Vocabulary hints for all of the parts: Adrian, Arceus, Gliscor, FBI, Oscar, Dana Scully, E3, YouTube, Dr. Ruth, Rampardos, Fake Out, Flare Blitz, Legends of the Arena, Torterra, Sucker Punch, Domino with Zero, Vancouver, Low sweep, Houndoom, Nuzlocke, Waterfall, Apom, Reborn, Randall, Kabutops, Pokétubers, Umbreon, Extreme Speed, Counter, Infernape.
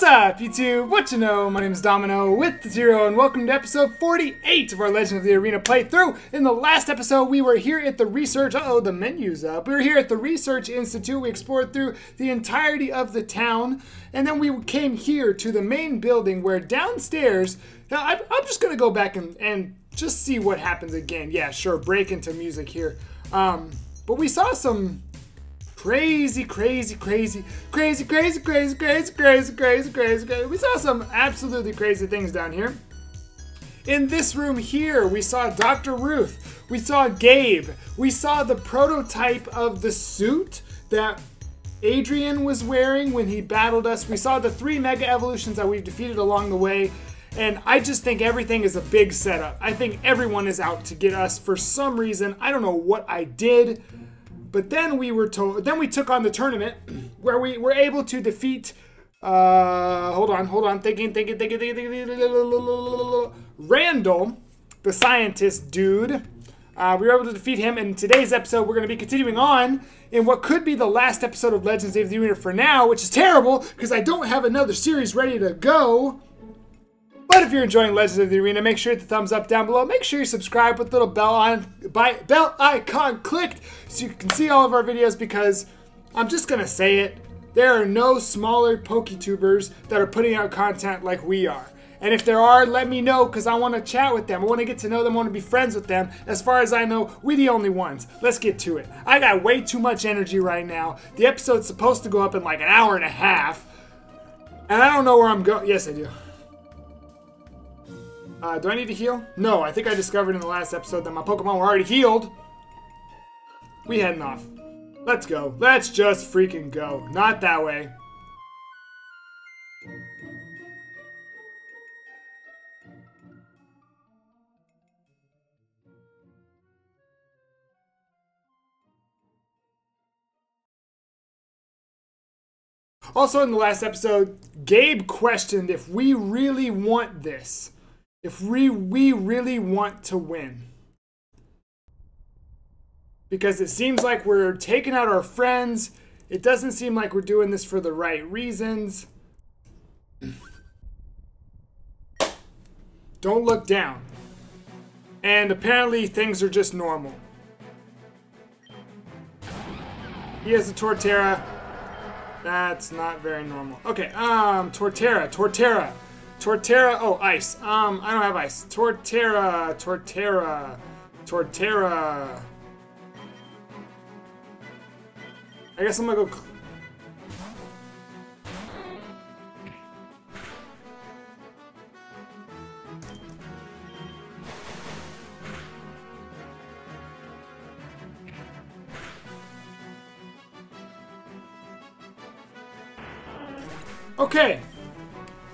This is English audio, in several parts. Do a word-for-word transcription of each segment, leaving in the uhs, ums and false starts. What's up, YouTube? What you know? My name is Domino with Zero, and welcome to episode forty-eight of our Legends of the Arena playthrough. In the last episode, we were here at the Research... Uh-oh, the menu's up. We were here at the Research Institute. We explored through the entirety of the town, and then we came here to the main building where downstairs... Now, I'm, I'm just going to go back and, and just see what happens again. Yeah, sure, break into music here. Um, but we saw some... Crazy, crazy, crazy, crazy, crazy, crazy, crazy, crazy, crazy, crazy, crazy. We saw some absolutely crazy things down here. In this room here, we saw Doctor Ruth. We saw Gabe. We saw the prototype of the suit that Adrian was wearing when he battled us. We saw the three mega evolutions that we've defeated along the way. And I just think everything is a big setup. I think everyone is out to get us for some reason. I don't know what I did. But then we were told. Then we took on the tournament, where we were able to defeat. Uh, hold on, hold on. Thinking, thinking, thinking, thinking. thinking Randall, the scientist dude. Uh, we were able to defeat him. In today's episode, we're going to be continuing on in what could be the last episode of Legends of the Arena for now, which is terrible because I don't have another series ready to go. But if you're enjoying Legends of the Arena, make sure you hit the thumbs up down below. Make sure you subscribe with the little bell on by bell icon clicked so you can see all of our videos, because I'm just gonna say it, there are no smaller Pokétubers that are putting out content like we are. And if there are, let me know, because I want to chat with them. I want to get to know them. I want to be friends with them. As far as I know, we're the only ones. Let's get to it. I got way too much energy right now. The episode's supposed to go up in like an hour and a half. And I don't know where I'm going. Yes, I do. Uh, do I need to heal? No, I think I discovered in the last episode that my Pokemon were already healed. We heading off. Let's go. Let's just freaking go. Not that way. Also, in the last episode, Gabe questioned if we really want this. If we, we really want to win. Because it seems like we're taking out our friends. It doesn't seem like we're doing this for the right reasons. Don't look down. And apparently things are just normal. He has a Torterra. That's not very normal. Okay, um, Torterra, Torterra. Torterra, oh, ice. Um, I don't have ice. Torterra, Torterra, Torterra. I guess I'm gonna go... Okay.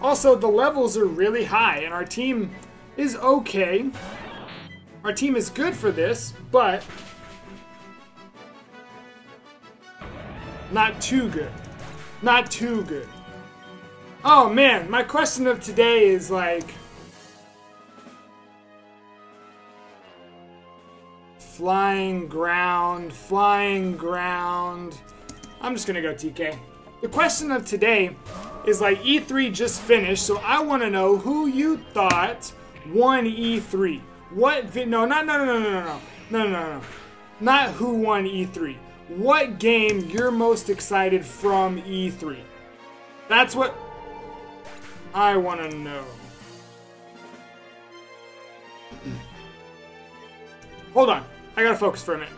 Also, the levels are really high, and our team is okay. Our team is good for this, but not too good. Not too good. Oh, man. My question of today is, like, flying ground, flying ground. I'm just going to go T K. The question of today is, like, E three just finished, so I want to know who you thought won E three. What vi- no, not, no, no, no, no, no, no, no, no, no, not who won E three. What game you're most excited from E three? That's what I want to know. Hold on, I gotta focus for a minute.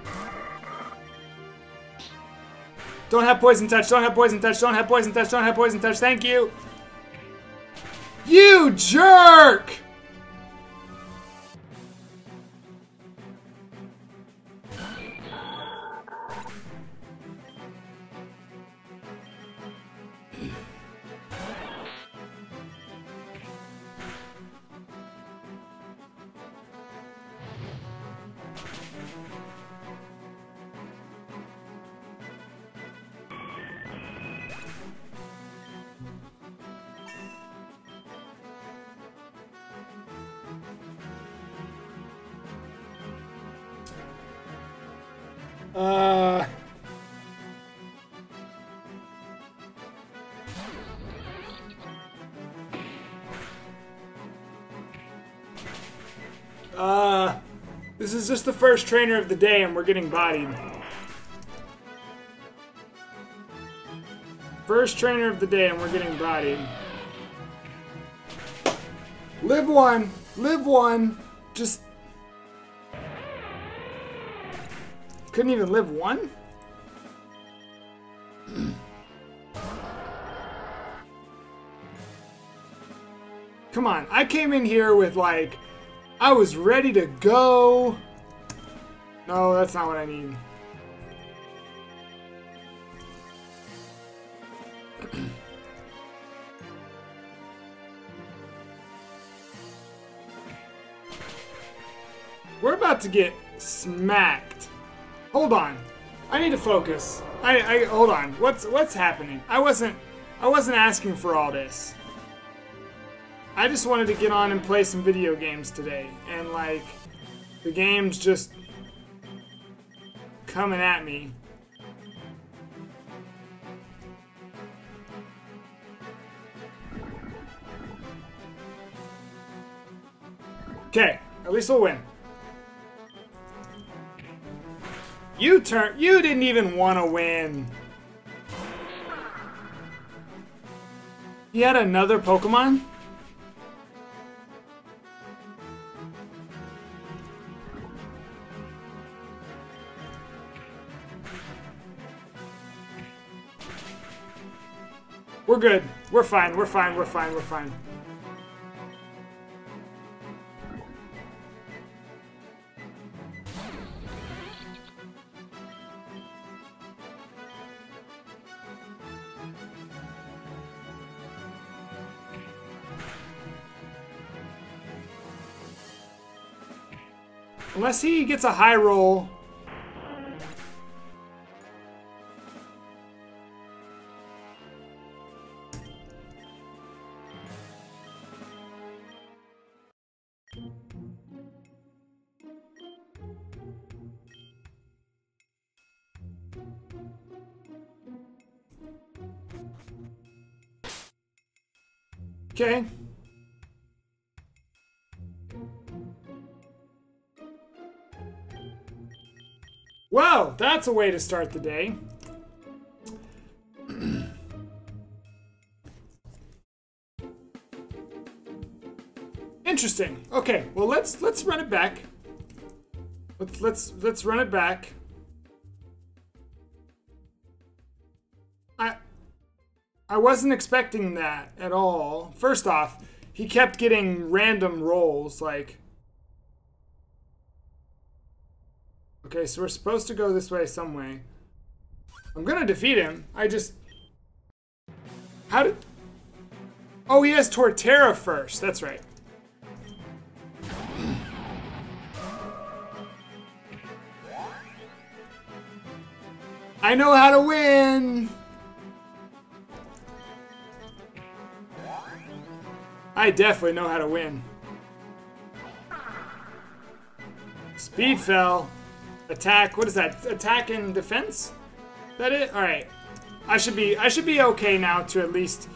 Don't have poison touch, don't have poison touch, don't have poison touch, don't have poison touch, thank you! You jerk! Uh... Uh, this is just the first trainer of the day and we're getting bodied. First trainer of the day and we're getting bodied. Live one! Live one! Just... couldn't even live one? Come on, I came in here with, like, I was ready to go. No, that's not what I need. We're about to get smacked. Hold on, I need to focus. I, I hold on. What's what's happening? I wasn't I wasn't asking for all this. I just wanted to get on and play some video games today, and like the game's just coming at me. Okay, at least we'll win. You turn. You didn't even want to win. He had another Pokemon? We're good. We're fine. We're fine. We're fine. We're fine. Unless he gets a high roll. Okay. Well, that's a way to start the day. Interesting. Okay, well let's let's run it back. Let's let's let's run it back. I I wasn't expecting that at all. First off, he kept getting random rolls like. Okay, so we're supposed to go this way some way. I'm gonna defeat him. I just... How did... Oh, he has Torterra first. That's right. I know how to win! I definitely know how to win. Speed fell. Attack, what is that? Attack and defense? Is that it? Alright. I should be I should be okay now to at least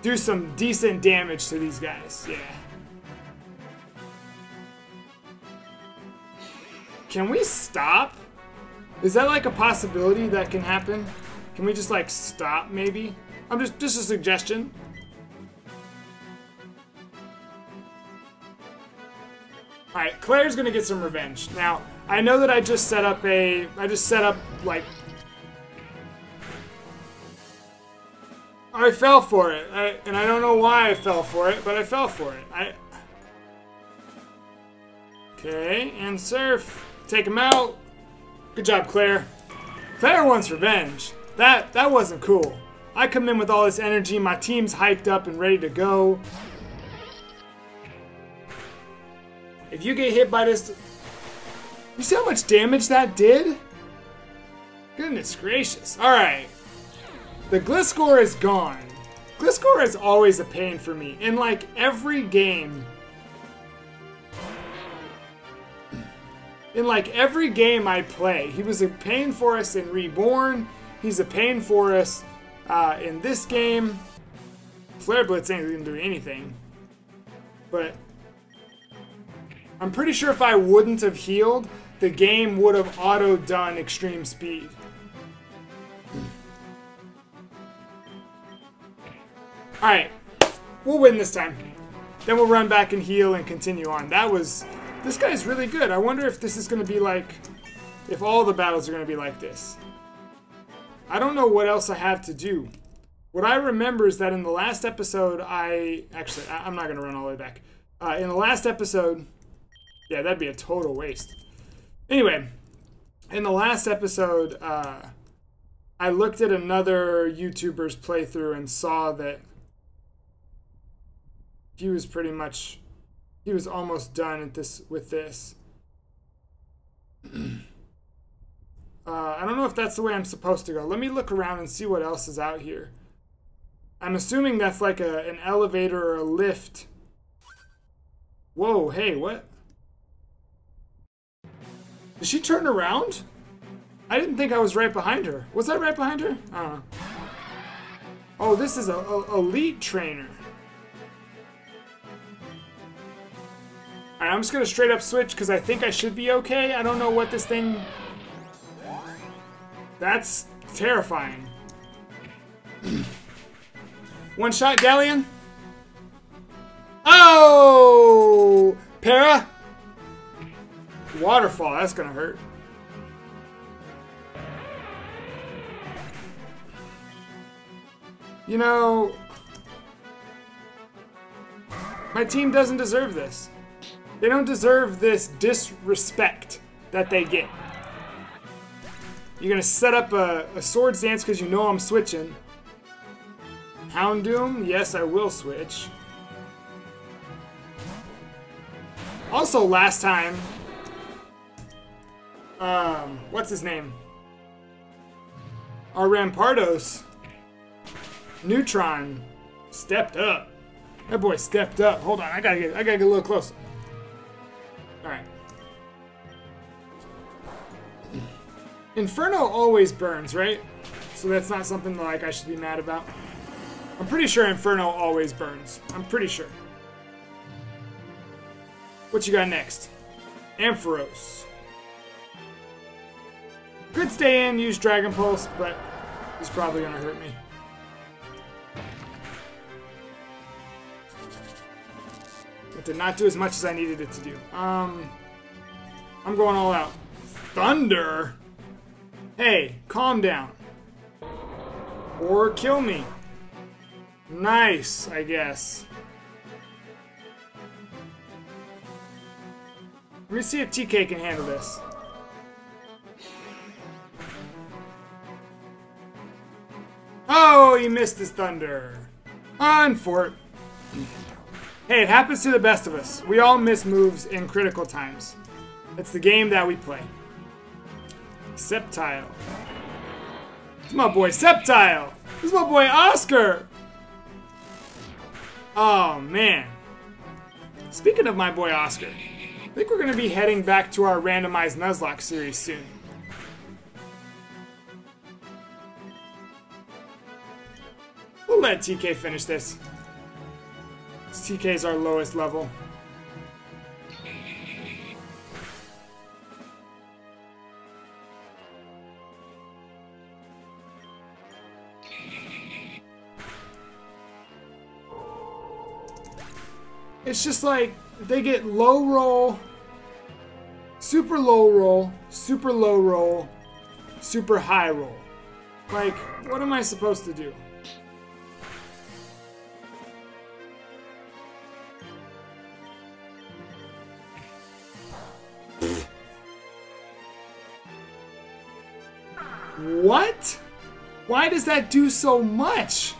do some decent damage to these guys. Yeah. Can we stop? Is that like a possibility that can happen? Can we just like stop maybe? I'm just just a suggestion. Alright, Claire's gonna get some revenge. Now I know that I just set up a... I just set up, like... I fell for it. I, and I don't know why I fell for it, but I fell for it. I... Okay, and surf. Take him out. Good job, Claire. Claire wants revenge. That, that wasn't cool. I come in with all this energy. My team's hyped up and ready to go. If you get hit by this... You see how much damage that did? Goodness gracious. Alright. The Gliscor is gone. Gliscor is always a pain for me. In like every game. In like every game I play. He was a pain for us in Reborn. He's a pain for us uh, in this game. Flare Blitz ain't gonna do anything. But... I'm pretty sure if I wouldn't have healed, the game would have auto-done Extreme Speed. Alright, we'll win this time. Then we'll run back and heal and continue on. That was... This guy's really good. I wonder if this is going to be like... If all the battles are going to be like this. I don't know what else I have to do. What I remember is that in the last episode, I... Actually, I, I'm not going to run all the way back. Uh, in the last episode... Yeah, that'd be a total waste. Anyway, in the last episode, uh, I looked at another YouTuber's playthrough and saw that he was pretty much... He was almost done at this with this. Uh, I don't know if that's the way I'm supposed to go. Let me look around and see what else is out here. I'm assuming that's like a, an elevator or a lift. Whoa, hey, what? Did she turn around? I didn't think I was right behind her. Was I right behind her? I don't know. Oh, this is a, a elite trainer. Alright, I'm just gonna straight up switch because I think I should be okay. I don't know what this thing... That's terrifying. One shot, Galleon. Oh! Para! Waterfall, that's gonna hurt. You know... My team doesn't deserve this. They don't deserve this disrespect that they get. You're gonna set up a, a swords dance because you know I'm switching. Houndoom, yes, I will switch. Also, last time, um, what's his name? Our Rampardos, Neutron, stepped up. That boy stepped up. Hold on, I gotta get, I gotta get a little close. All right. Inferno always burns, right? So that's not something like I should be mad about. I'm pretty sure Inferno always burns. I'm pretty sure. What you got next? Ampharos. Could stay in, use Dragon Pulse, but he's probably gonna hurt me. It did not do as much as I needed it to do. Um, I'm going all out. Thunder? Hey, calm down. Or kill me. Nice, I guess. Let me see if T K can handle this. Oh, he missed his thunder. On fort. Hey, it happens to the best of us. We all miss moves in critical times. It's the game that we play. Sceptile. It's my boy Sceptile. It's my boy Oscar. Oh man. Speaking of my boy Oscar, I think we're gonna be heading back to our randomized Nuzlocke series soon. We'll let T K finish this. T K is our lowest level. It's just like, they get low roll, super low roll, super low roll, super high roll. Like, what am I supposed to do? What? Why does that do so much?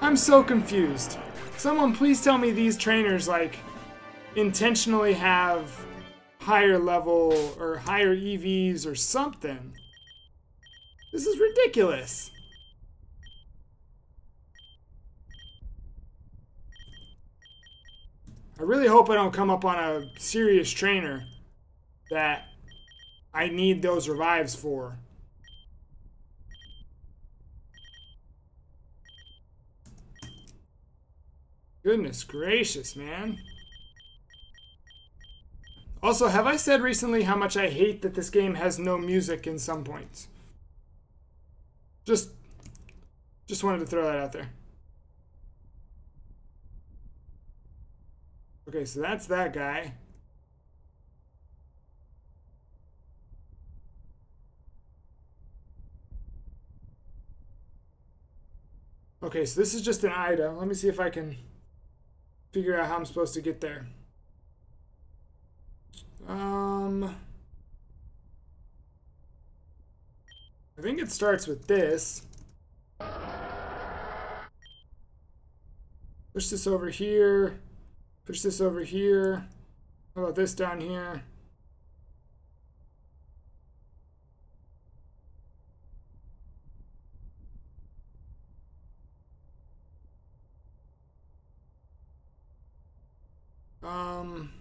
I'm so confused. Someone please tell me these trainers, like, intentionally have higher level or higher E Vs or something. This is ridiculous. I really hope I don't come up on a serious trainer that I need those revives for. Goodness gracious, man. Also, have I said recently how much I hate that this game has no music in some points? Just, just wanted to throw that out there. Okay, so that's that guy. Okay, so this is just an item. Let me see if I can figure out how I'm supposed to get there. Um, I think it starts with this. Push this over here. Push this over here. How about this down here? Um,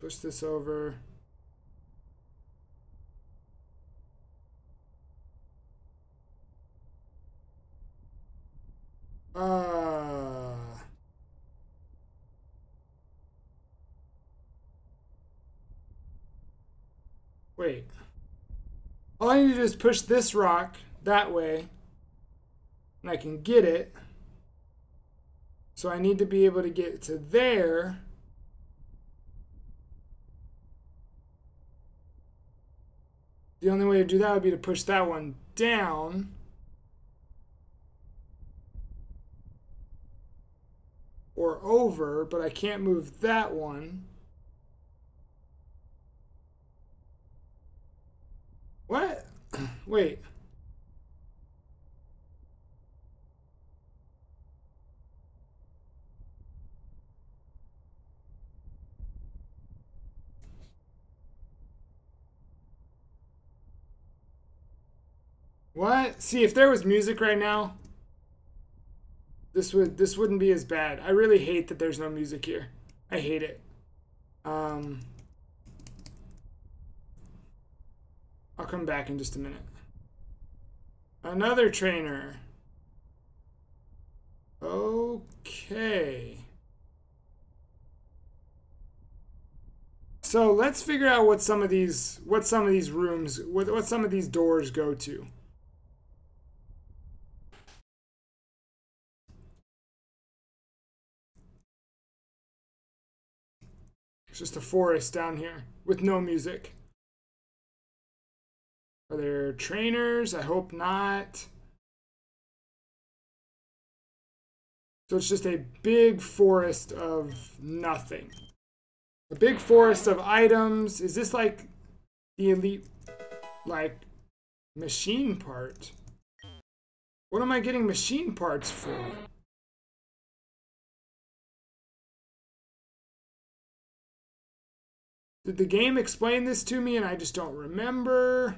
push this over. Uh, wait. All I need to do is push this rock that way, and I can get it. So I need to be able to get to there. The only way to do that would be to push that one down. Or over, but I can't move that one. What? Wait. What? See, if there was music right now, this would this wouldn't be as bad. I really hate that there's no music here. I hate it. Um, I'll come back in just a minute. Another trainer. Okay. So let's figure out what some of these what some of these rooms what what some of these doors go to. It's just a forest down here with no music. Are there trainers? I hope not. So it's just a big forest of nothing. A big forest of items. Is this like the elite, like, machine part? What am I getting machine parts for? Did the game explain this to me and I just don't remember?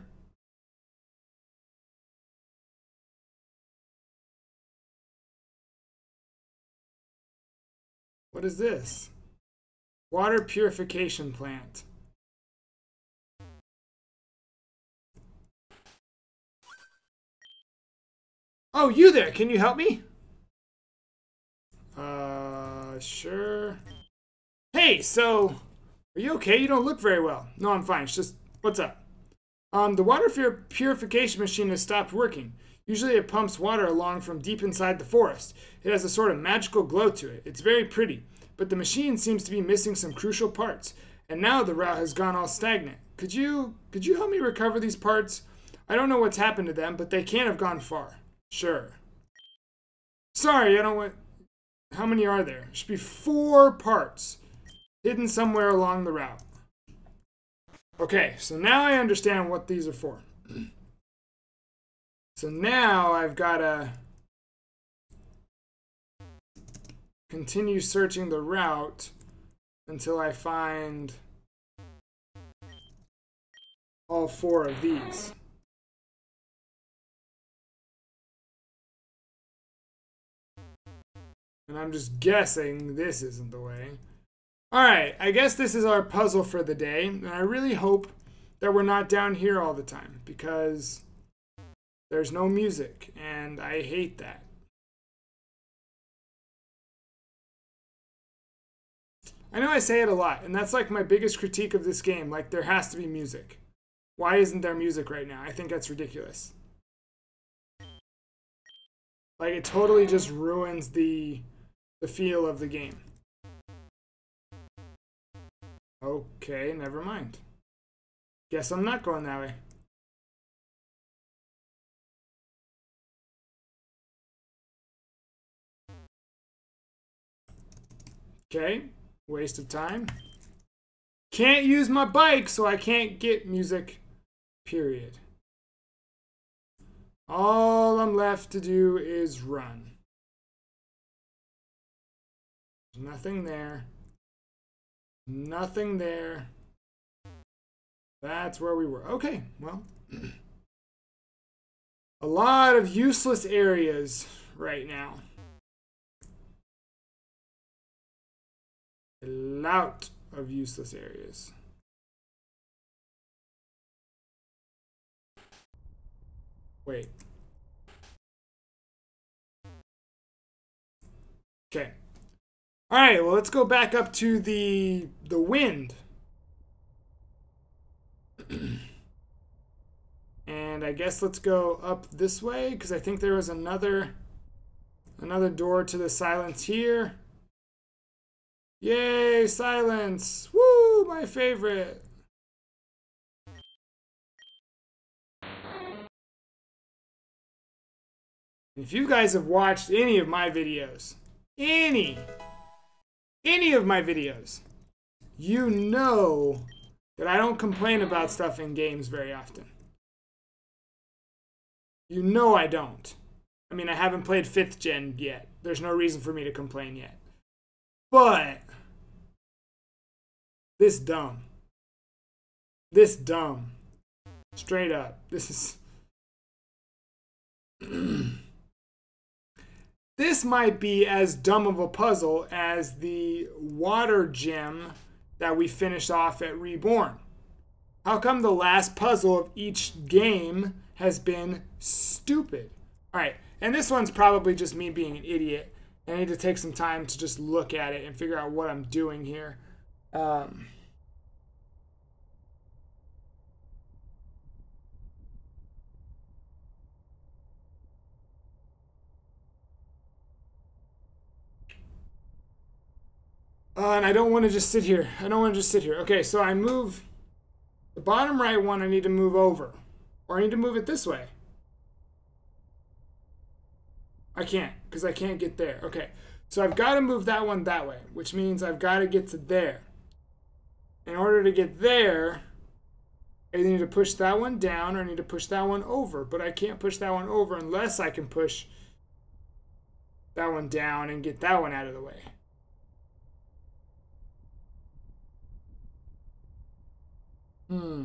What is this? Water purification plant. Oh, you there, can you help me? Uh, sure. Hey, so... Are you okay? You don't look very well. No, I'm fine. It's just, what's up? Um, the water purification machine has stopped working. Usually it pumps water along from deep inside the forest. It has a sort of magical glow to it. It's very pretty, but the machine seems to be missing some crucial parts. And now the route has gone all stagnant. Could you, could you help me recover these parts? I don't know what's happened to them, but they can't have gone far. Sure. Sorry, I don't want... How many are there? It should be four parts. Hidden somewhere along the route. Okay, so now I understand what these are for. So now I've got to continue searching the route until I find all four of these. And I'm just guessing this isn't the way. Alright, I guess this is our puzzle for the day, and I really hope that we're not down here all the time, because there's no music, and I hate that. I know I say it a lot, and that's like my biggest critique of this game. Like, there has to be music. Why isn't there music right now? I think that's ridiculous. Like, it totally just ruins the, the feel of the game. Okay, never mind. Guess I'm not going that way. Okay, waste of time. Can't use my bike, so I can't get music, period. All I'm left to do is run. There's nothing there. Nothing there. That's where we were. Okay, well. A lot of useless areas right now. A lot of useless areas. Wait. Okay. All right, well, let's go back up to the the wind. And I guess let's go up this way, because I think there was another another door to the silence here. Yay, silence! Woo, my favorite! If you guys have watched any of my videos, any, any of my videos, you know that I don't complain about stuff in games very often. You know I don't. I mean, I haven't played fifth gen yet. There's no reason for me to complain yet. But this dumb. This dumb. Straight up. This is... This might be as dumb of a puzzle as the water gem that we finished off at Reborn. How come the last puzzle of each game has been stupid? All right, and this one's probably just me being an idiot. I need to take some time to just look at it and figure out what I'm doing here. Um, Uh, and I don't want to just sit here. I don't want to just sit here. Okay, so I move the bottom right one. I need to move over. Or I need to move it this way. I can't, because I can't get there. Okay, so I've got to move that one that way, which means I've got to get to there. In order to get there, I either need to push that one down or I need to push that one over. But I can't push that one over unless I can push that one down and get that one out of the way. Hmm.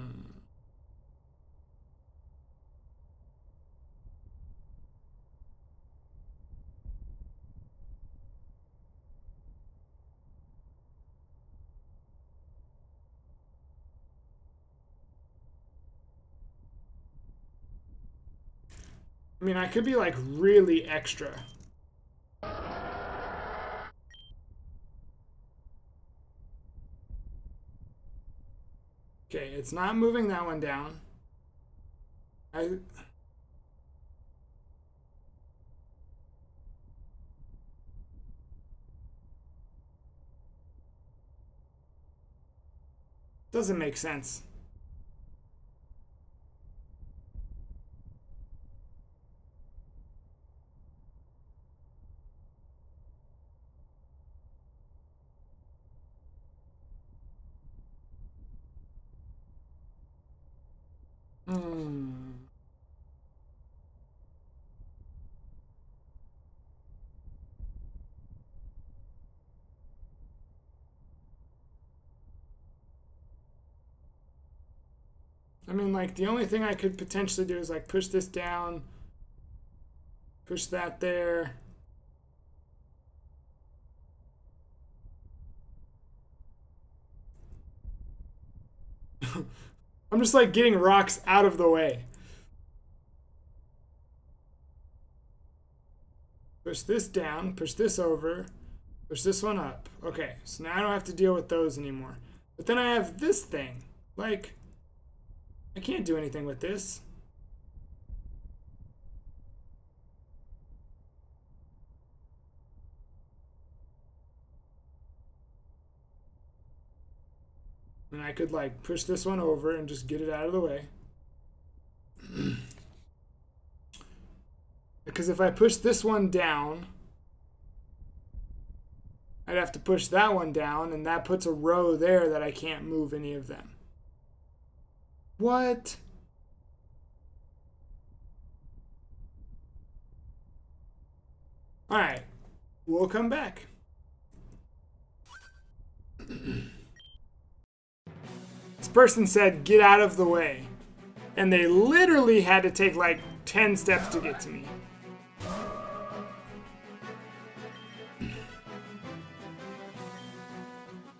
I mean, I could be like really extra. Okay, it's not moving that one down. I... Doesn't make sense. I mean, like, the only thing I could potentially do is, like, push this down, push that there. I'm just, like, getting rocks out of the way. Push this down, push this over, Push this one up. Okay, so now I don't have to deal with those anymore. But then I have this thing. Like, I can't do anything with this. And I could, like, push this one over and just get it out of the way. Because if I push this one down, I'd have to push that one down, and that puts a row there that I can't move any of them. What? All right, we'll come back. This person said, "Get out of the way," and they literally had to take like ten steps to get to me.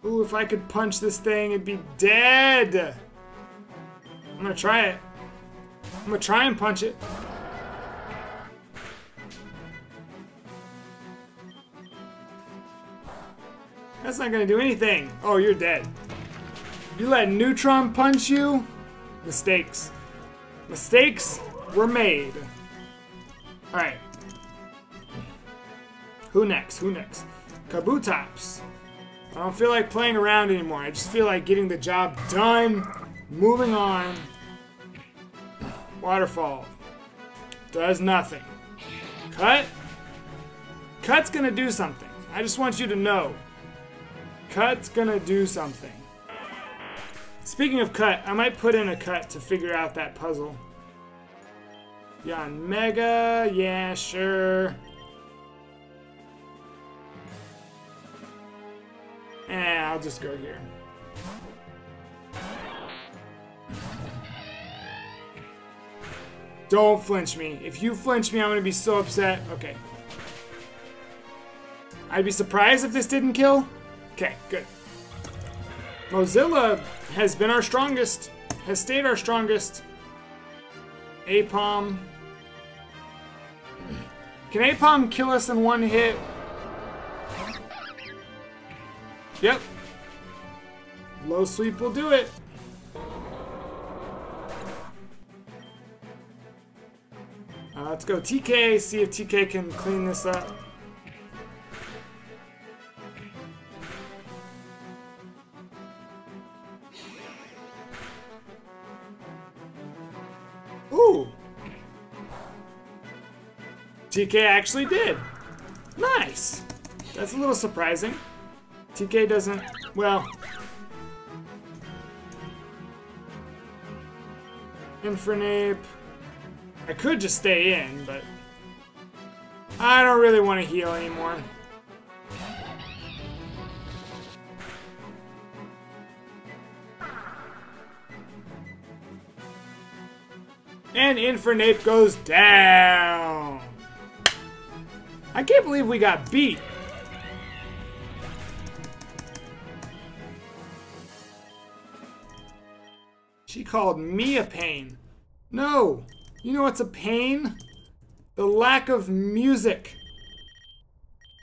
Ooh, if I could punch this thing, it'd be dead. I'm gonna try it. I'm gonna try and punch it. That's not gonna do anything. Oh, you're dead. You let Neutron punch you? Mistakes. Mistakes were made. All right. Who next? Who next? Kabutops. I don't feel like playing around anymore. I just feel like getting the job done. Moving on. Waterfall. Does nothing. Cut. Cut's gonna do something. I just want you to know. Cut's gonna do something. Speaking of cut, I might put in a cut to figure out that puzzle. Yon Mega, yeah, sure. Eh, I'll just go here. Don't flinch me. If you flinch me, I'm gonna be so upset. Okay. I'd be surprised if this didn't kill. Okay, good. Mozilla has been our strongest. Has stayed our strongest. Apom. Can Apom kill us in one hit? Yep. Low sweep will do it. Uh, let's go T K, see if T K can clean this up. Ooh! T K actually did! Nice! That's a little surprising. T K doesn't, well... Infernape... I could just stay in, but I don't really want to heal anymore. And Infernape goes down. I can't believe we got beat. She called me a pain. No. You know what's a pain? The lack of music.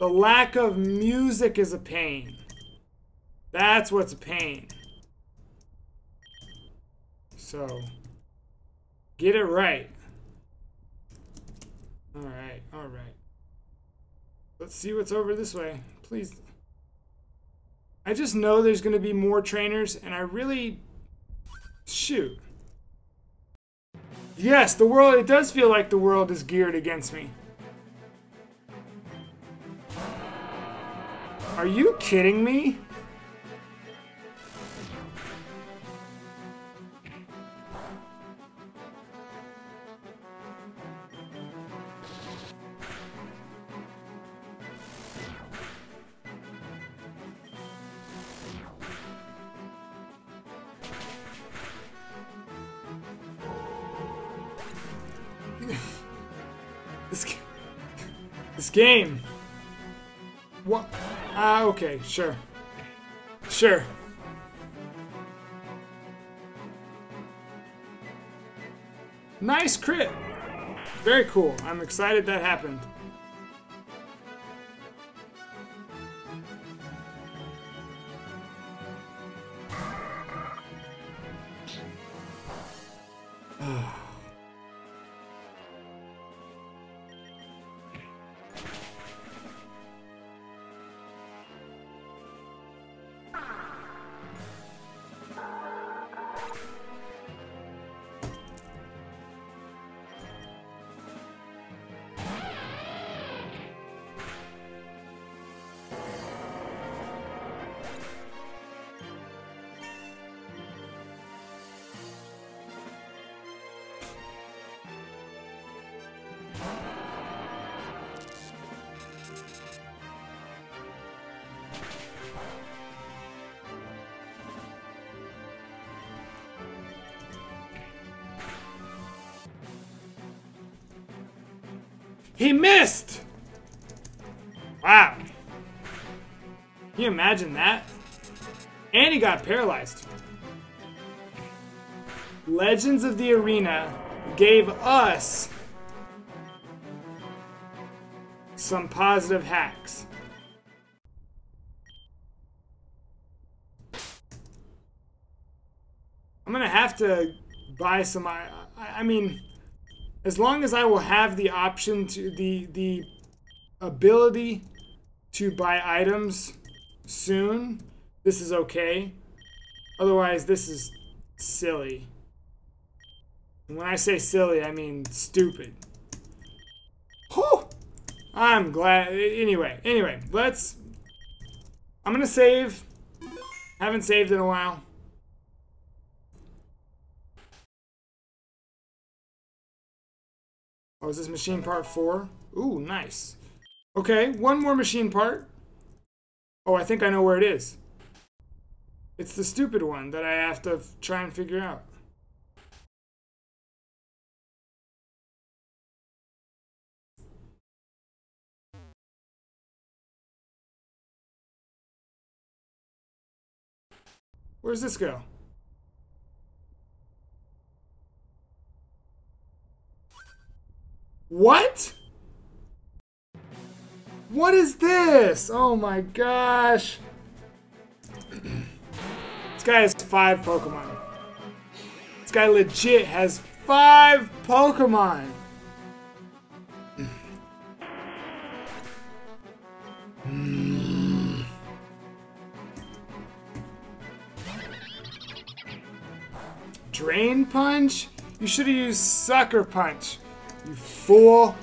The lack of music is a pain. That's what's a pain. So, get it right. All right, all right. Let's see what's over this way, please. I just know there's gonna be more trainers and I really, shoot. Yes, the world, it does feel like the world is geared against me. Are you kidding me? Game. What? Ah, okay, sure. Sure. Nice crit. Very cool. I'm excited that happened. He missed! Wow. Can you imagine that? And he got paralyzed. Legends of the Arena gave us some positive hacks. I'm gonna have to buy some. I, I mean, as long as I will have the option to the the ability to buy items soon, this is okay. Otherwise, this is silly. And when I say silly, I mean stupid. Whew! I'm glad. Anyway, anyway, let's. I'm gonna save. Haven't saved in a while. Oh, is this machine part four? Ooh, nice. Okay, one more machine part. Oh, I think I know where it is. It's the stupid one that I have to try and figure out. Where's this go? What? What is this? Oh my gosh. This guy has five Pokemon. This guy legit has five Pokemon. Drain Punch? You should have used Sucker Punch. You fool.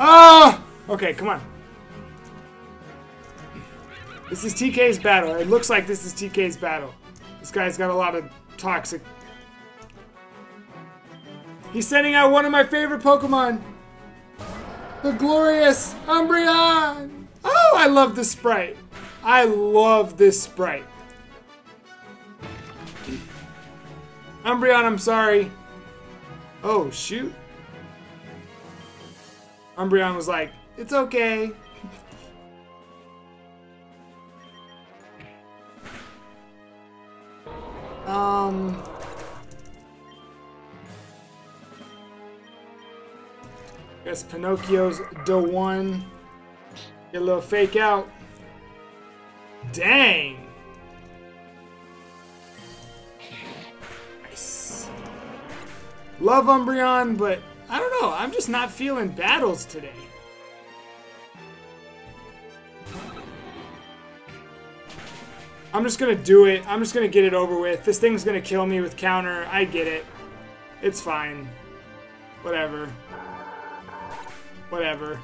Oh! Okay, come on. This is T K's battle. It looks like this is T K's battle. This guy's got a lot of toxic... He's sending out one of my favorite Pokemon. The glorious Umbreon. Oh, I love this sprite. I love this sprite. Umbreon, I'm sorry. Oh, shoot. Umbreon was like, it's okay. um. Guess Pinocchio's the one. Get a little fake out. Dang. Nice. Love Umbreon, but I don't know. I'm just not feeling battles today. I'm just gonna do it. I'm just gonna get it over with. This thing's gonna kill me with counter. I get it. It's fine. Whatever. Whatever.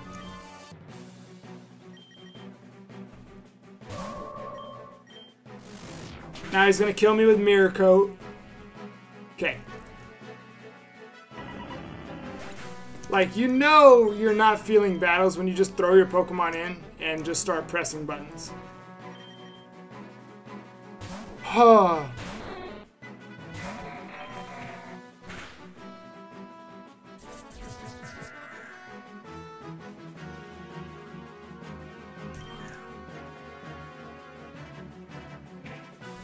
Now he's gonna kill me with Mirror Coat. Okay. Like, you know you're not feeling battles when you just throw your Pokemon in and just start pressing buttons. Huh.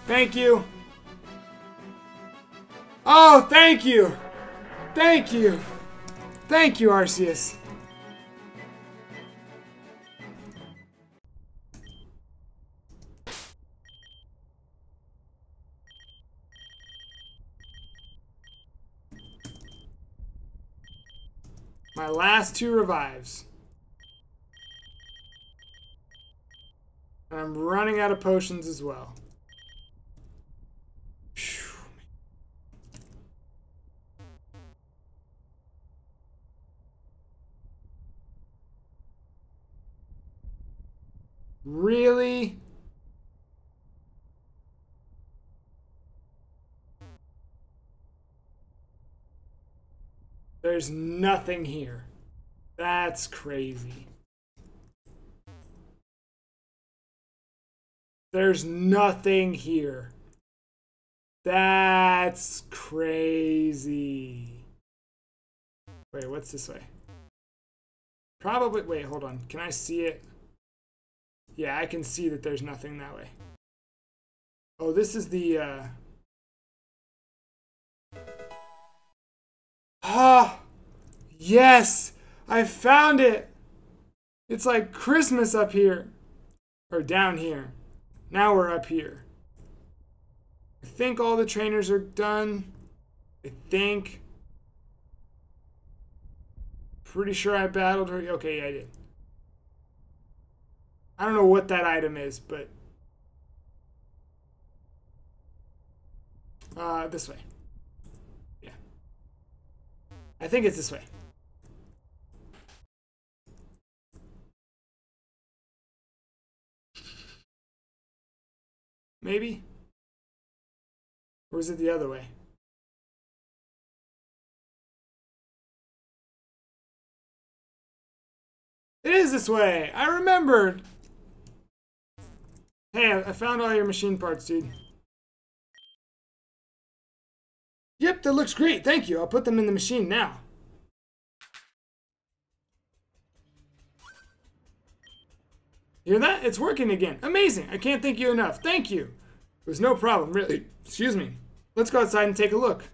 Thank you. Oh, thank you. Thank you. Thank you, Arceus. My last two revives. And I'm running out of potions as well. Really? There's nothing here. That's crazy. There's nothing here. That's crazy. Wait, what's this way? Probably, wait, hold on. Can I see it? Yeah, I can see that there's nothing that way. Oh, this is the, uh... Ah! Yes! I found it! It's like Christmas up here. Or down here. Now we're up here. I think all the trainers are done. I think. Pretty sure I battled her. Okay, yeah, I did. I don't know what that item is, but... Uh, this way. Yeah. I think it's this way. Maybe? Or is it the other way? It is this way! I remembered! Hey, I found all your machine parts, dude. Yep, that looks great. Thank you. I'll put them in the machine now. Hear that? It's working again. Amazing. I can't thank you enough. Thank you. It was no problem, really. Excuse me. Let's go outside and take a look.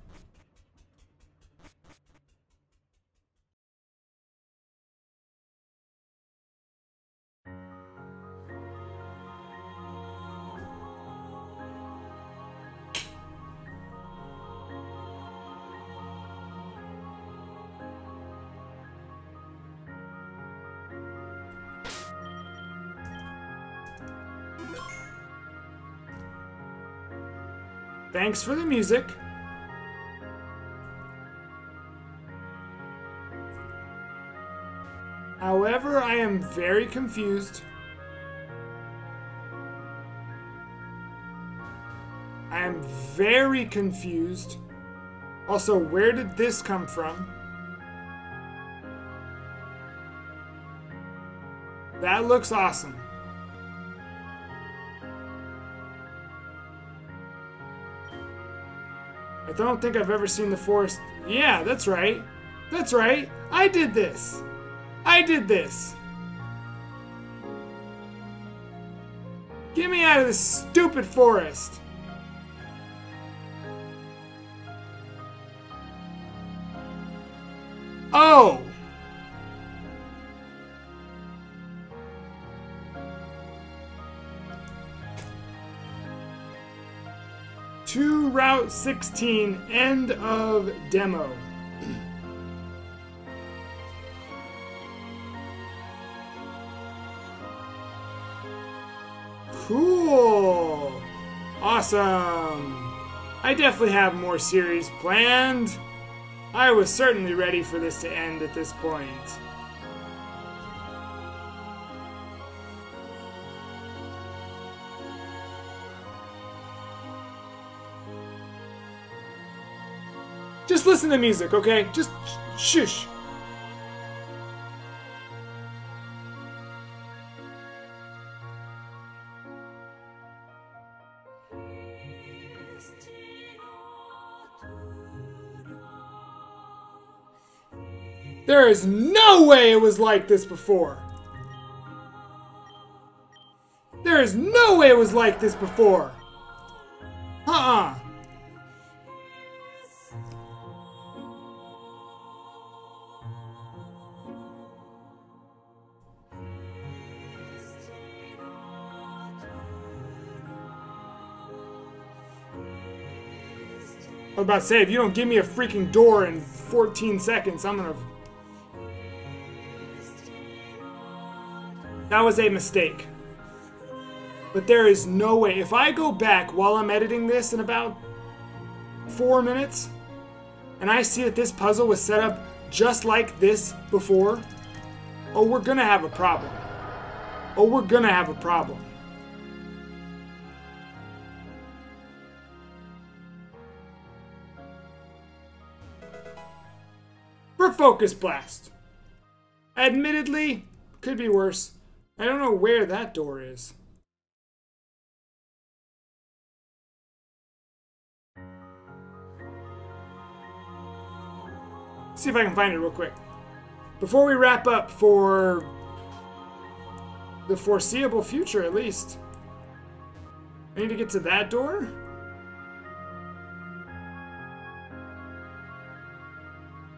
Thanks for the music. However, I am very confused. I am very confused. Also, where did this come from? That looks awesome. I don't think I've ever seen the forest. Yeah, that's right. That's right. I did this. I did this. Get me out of this stupid forest. Oh. To Route sixteen, end of demo. Cool. Awesome. I definitely have more series planned. I was certainly ready for this to end at this point. Just listen to music, okay? Just shush. There is no way it was like this before. There is no way it was like this before. Uh-uh. I was about to say, if you don't give me a freaking door in fourteen seconds, I'm gonna... That was a mistake. But there is no way. If I go back while I'm editing this in about four minutes, and I see that this puzzle was set up just like this before, oh, we're gonna have a problem. Oh, we're gonna have a problem. Focus blast. Admittedly, could be worse. I don't know where that door is. See if I can find it real quick. Before we wrap up for the foreseeable future, at least, I need to get to that door.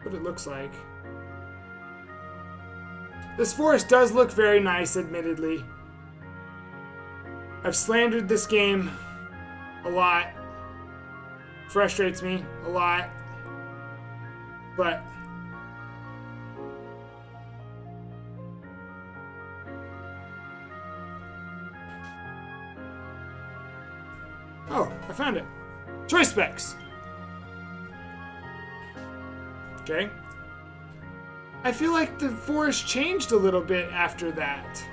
What it looks like. This forest does look very nice, admittedly. I've slandered this game a lot. Frustrates me a lot. But oh, I found it. Choice specs. Okay. I feel like the forest changed a little bit after that.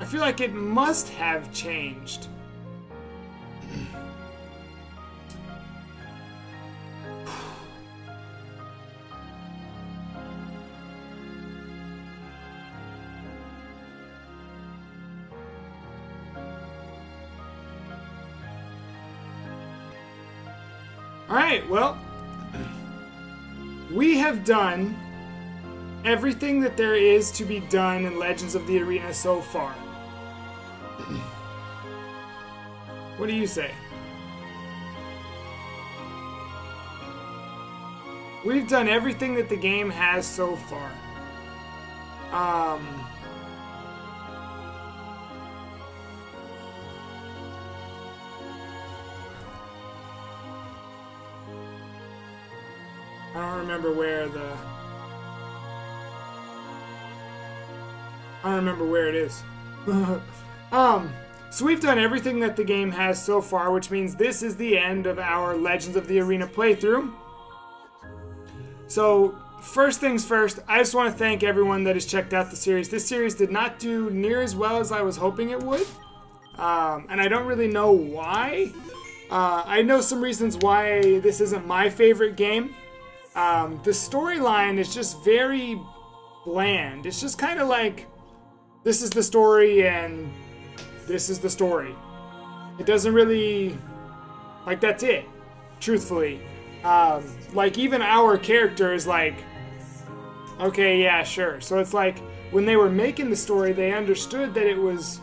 I feel like it must have changed. Alright, well, we have done everything that there is to be done in Legends of the Arena so far. What do you say? We've done everything that the game has so far. Um... I don't remember where the... I don't remember where it is. um, so we've done everything that the game has so far, which means this is the end of our Legends of the Arena playthrough. So, first things first, I just want to thank everyone that has checked out the series. This series did not do near as well as I was hoping it would. Um, and I don't really know why. Uh, I know some reasons why this isn't my favorite game. Um, the storyline is just very bland. It's just kind of like, this is the story and this is the story. It doesn't really, like, that's it, truthfully. Um, like, even our character is like, okay, yeah, sure. So it's like, when they were making the story, they understood that it was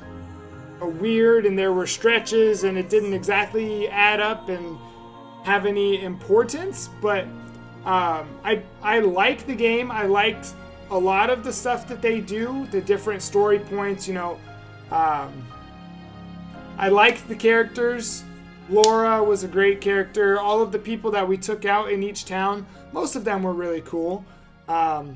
a weird and there were stretches and it didn't exactly add up and have any importance, but... Um, I, I like the game. I liked a lot of the stuff that they do, the different story points, you know. Um, I liked the characters. Laura was a great character. All of the people that we took out in each town, most of them were really cool. Um,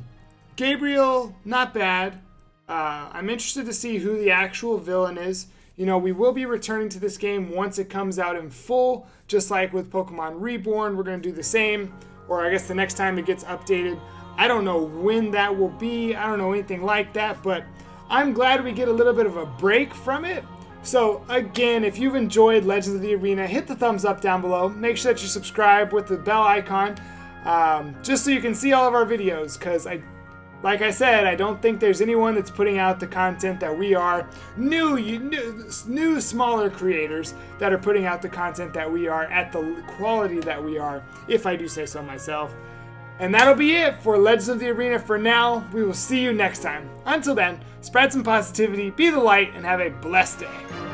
Gabriel, not bad. Uh, I'm interested to see who the actual villain is. You know, we will be returning to this game once it comes out in full, just like with Pokemon Reborn. We're going to do the same. Or I guess the next time it gets updated. I don't know when that will be. I don't know anything like that, but I'm glad we get a little bit of a break from it. So again, if you've enjoyed Legends of the Arena, hit the thumbs up down below. Make sure that you subscribe with the bell icon, um, just so you can see all of our videos. Because I, like I said, I don't think there's anyone that's putting out the content that we are. New, new, new smaller creators that are putting out the content that we are at the quality that we are, if I do say so myself. And that'll be it for Legends of the Arena for now. We will see you next time. Until then, spread some positivity, be the light, and have a blessed day.